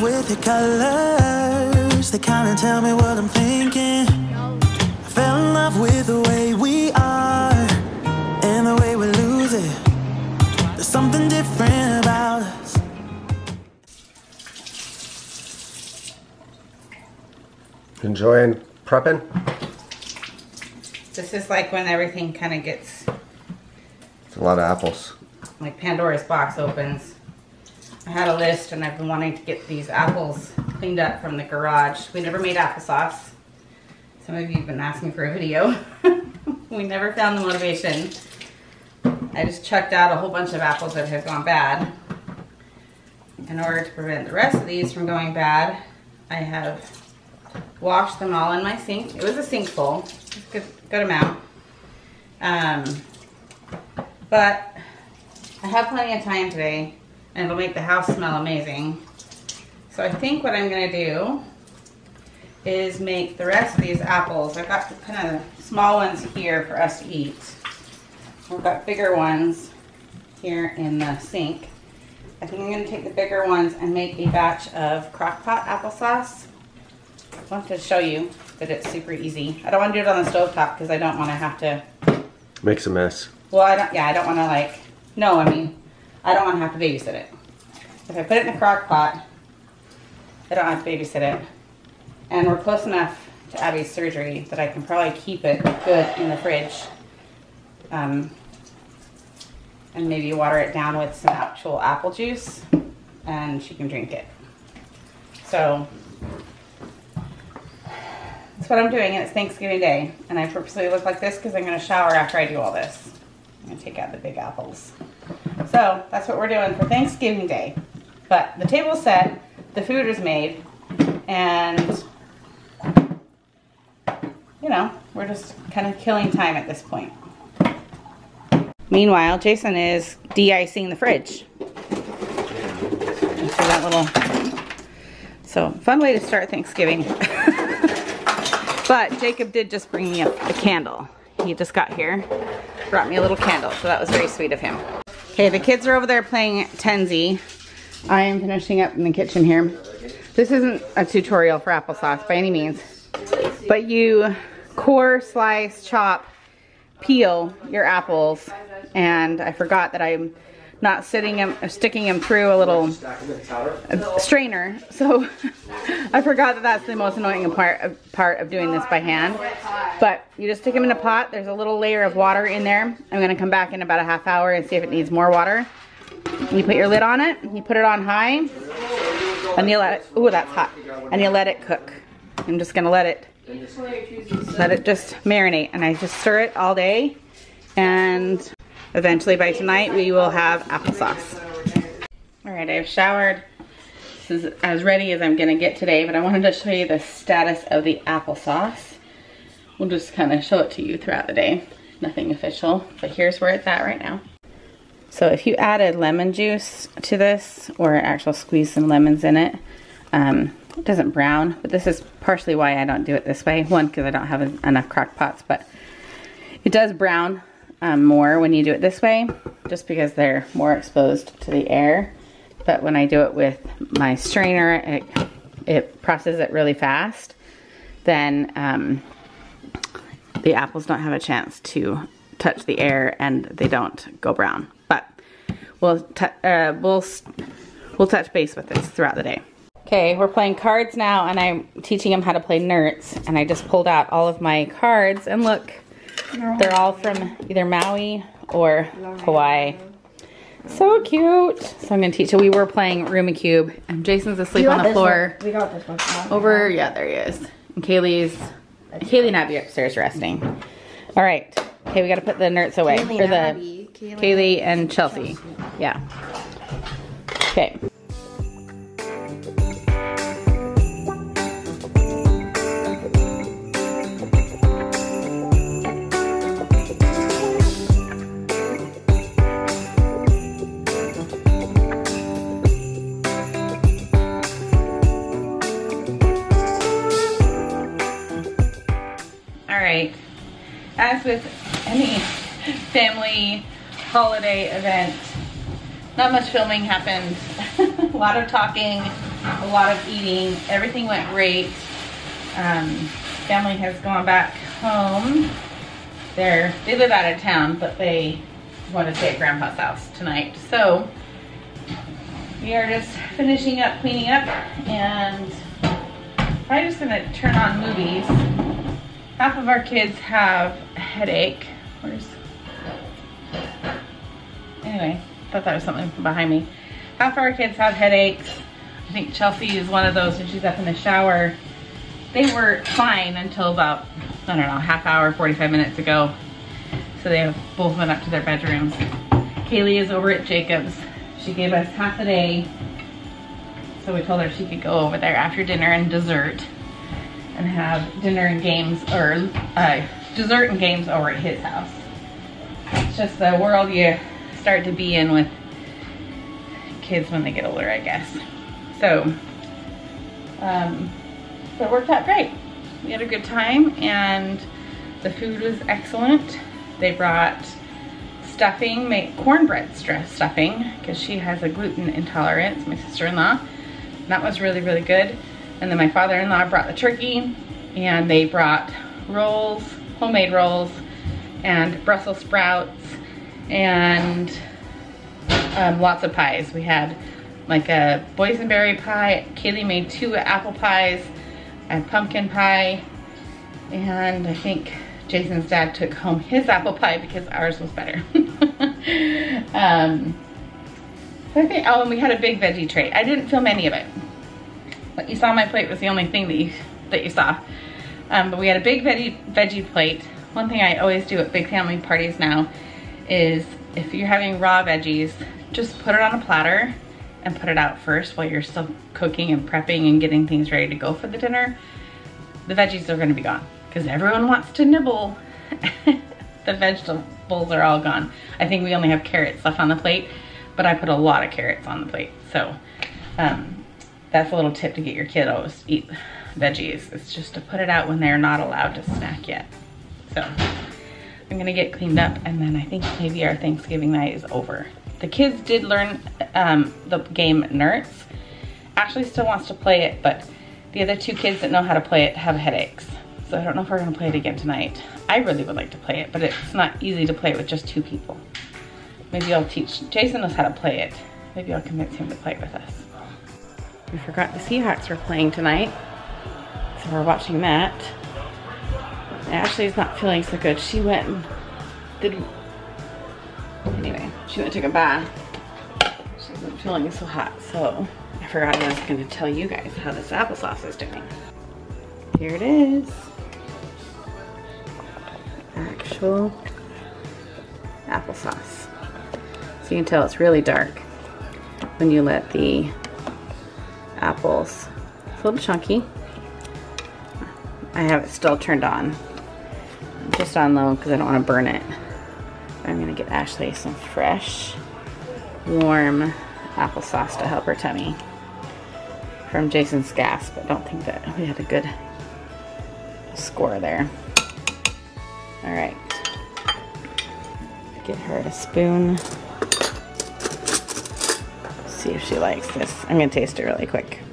love with your colors. They kind of tell me what I'm thinking. I fell in love with the way we are and the way we lose it. There's something different about us. Enjoying prepping? This is like when everything kind of gets... It's a lot of apples. Like Pandora's box opens. I had a list and I've been wanting to get these apples cleaned up from the garage. We never made applesauce. Some of you have been asking for a video. We never found the motivation. I just chucked out a whole bunch of apples that had gone bad. In order to prevent the rest of these from going bad, I have washed them all in my sink. It was a sink full. It was a good amount. But I have plenty of time today, and it'll make the house smell amazing. So I think what I'm gonna do is make the rest of these apples. I've got kind of small ones here for us to eat. We've got bigger ones here in the sink. I think I'm gonna take the bigger ones and make a batch of crock pot applesauce. I want to show you that it's super easy. I don't want to do it on the stovetop because I don't want to have to... Makes a mess. Well, I don't want to like... No, I mean, I don't want to have to babysit it. If I put it in a crock pot, I don't have to babysit it. And we're close enough to Abby's surgery that I can probably keep it good in the fridge. And maybe water it down with some actual apple juice and she can drink it. So, that's what I'm doing, and it's Thanksgiving Day. And I purposely look like this because I'm going to shower after I do all this. I'm going to take out the big apples. So that's what we're doing for Thanksgiving Day. But the table's set, the food is made, and, you know, we're just kind of killing time at this point. Meanwhile, Jason is de-icing the fridge. So that little... So, fun way to start Thanksgiving. But Jacob did just bring me up a candle. He just got here. Brought me a little candle, so that was very sweet of him. Okay, the kids are over there playing Tenzi. I am finishing up in the kitchen here. This isn't a tutorial for applesauce by any means, but you core, slice, chop, peel your apples, and I forgot that I'm not sticking them through a little strainer, so I forgot that that's the most annoying part of doing this by hand. But you just stick them in a pot. There's a little layer of water in there. I'm going to come back in about a half hour and see if it needs more water. You put your lid on it. You put it on high. And you let it... Ooh, that's hot. And you let it cook. I'm just going to let it just marinate. And I just stir it all day. And eventually by tonight we will have applesauce. Alright, I've showered. This is as ready as I'm going to get today. But I wanted to show you the status of the applesauce. We'll just kind of show it to you throughout the day. Nothing official, but here's where it's at right now. So if you added lemon juice to this, or actually squeeze some lemons in it, it doesn't brown, but this is partially why I don't do it this way. One, because I don't have enough crock pots, but it does brown more when you do it this way, just because they're more exposed to the air. But when I do it with my strainer, it processes it really fast. Then, the apples don't have a chance to touch the air and they don't go brown. But we'll touch base with this throughout the day. Okay, we're playing cards now and I'm teaching them how to play nerds. And I just pulled out all of my cards and look, they're all from either Maui or Hawaii. So cute. So I'm going to teach you. We were playing Rumi Cube and Jason's asleep on the floor. We got this one. Over, yeah, there he is. And Kaylee and Abby are upstairs resting. All right. Okay, we got to put the nerds away. Kaylee and Chelsea. Yeah. Okay. As with any family holiday event, not much filming happened. A lot of talking, a lot of eating. Everything went great. Family has gone back home. They live out of town, but they want to stay at Grandpa's house tonight. So we are just finishing up, cleaning up, and I'm just gonna turn on movies. Half of our kids have a headache. Anyway, I thought that was something behind me. Half of our kids have headaches. I think Chelsea is one of those when she's up in the shower. They were fine until about, I don't know, half hour, 45 minutes ago. So they both went up to their bedrooms. Kaylee is over at Jacob's. She gave us half a day. So we told her she could go over there after dinner and dessert and have dinner and games, or dessert and games over at his house. It's just the world you start to be in with kids when they get older, I guess. So, but it worked out great. We had a good time and the food was excellent. They brought stuffing, cornbread stuffing, because she has a gluten intolerance, my sister-in-law. That was really, really good. And then my father-in-law brought the turkey, and they brought rolls, homemade rolls, and Brussels sprouts, and lots of pies. We had like a boysenberry pie. Kaylee made 2 apple pies and pumpkin pie, and I think Jason's dad took home his apple pie because ours was better. I think, oh, and we had a big veggie tray. I didn't film any of it. What you saw on my plate was the only thing that you saw. But we had a big veggie plate. One thing I always do at big family parties now is if you're having raw veggies, just put it on a platter and put it out first while you're still cooking and prepping and getting things ready to go for the dinner. The veggies are gonna be gone because everyone wants to nibble. The vegetables are all gone. I think we only have carrots left on the plate, but I put a lot of carrots on the plate. So that's a little tip to get your kiddos to eat veggies. It's just to put it out when they're not allowed to snack yet. So I'm gonna get cleaned up, and then I think maybe our Thanksgiving night is over. The kids did learn the game Nerds. Ashley still wants to play it, but the other 2 kids that know how to play it have headaches. So I don't know if we're gonna play it again tonight. I really would like to play it, but it's not easy to play it with just 2 people. Maybe I'll teach, Jason knows how to play it. Maybe I'll convince him to play it with us. We forgot the Seahawks were playing tonight, so we're watching that. Ashley's not feeling so good. She went and did, anyway, she went and took a bath. She wasn't feeling so hot, so I forgot I was gonna tell you guys how this applesauce is doing. Here it is. Actual applesauce. So you can tell it's really dark when you let the apples, it's a little chunky. I have it still turned on. Just on low because I don't want to burn it. I'm gonna get Ashley some fresh, warm applesauce to help her tummy from Jason's gas, but don't think that we had a good score there. All right, get her a spoon. See if she likes this. I'm gonna taste it really quick.